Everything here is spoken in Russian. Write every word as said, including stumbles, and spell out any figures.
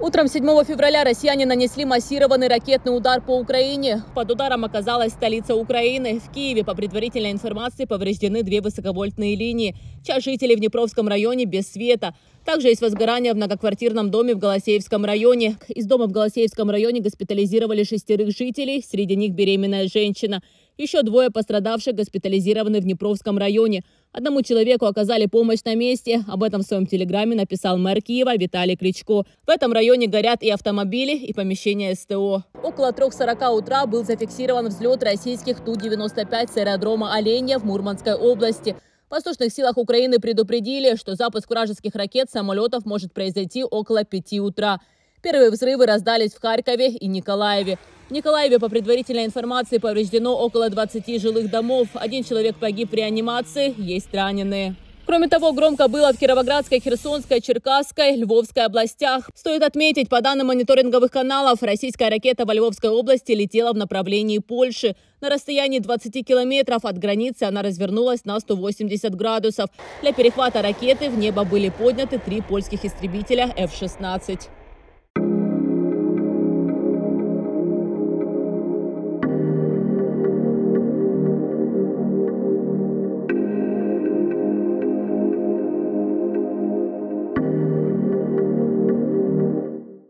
Утром седьмого февраля россияне нанесли массированный ракетный удар по Украине. Под ударом оказалась столица Украины. В Киеве, по предварительной информации, повреждены две высоковольтные линии. Часть жителей в Днепровском районе без света. Также есть возгорание в многоквартирном доме в Голосеевском районе. Из дома в Голосеевском районе госпитализировали шестерых жителей, среди них беременная женщина. Еще двое пострадавших госпитализированы в Днепровском районе. Одному человеку оказали помощь на месте. Об этом в своем телеграме написал мэр Киева Виталий Кличко. В этом районе горят и автомобили, и помещения СТО. Около трёх сорока утра был зафиксирован взлет российских Ту девяносто пять с аэродрома Оленя в Мурманской области. В воздушных силах Украины предупредили, что запуск вражеских ракет самолетов может произойти около пяти утра. Первые взрывы раздались в Харькове и Николаеве. В Николаеве, по предварительной информации, повреждено около двадцати жилых домов. Один человек погиб в реанимации, есть раненые. Кроме того, громко было в Кировоградской, Херсонской, Черкасской, Львовской областях. Стоит отметить, по данным мониторинговых каналов, российская ракета во Львовской области летела в направлении Польши. На расстоянии двадцати километров от границы она развернулась на сто восемьдесят градусов. Для перехвата ракеты в небо были подняты три польских истребителя эф шестнадцать.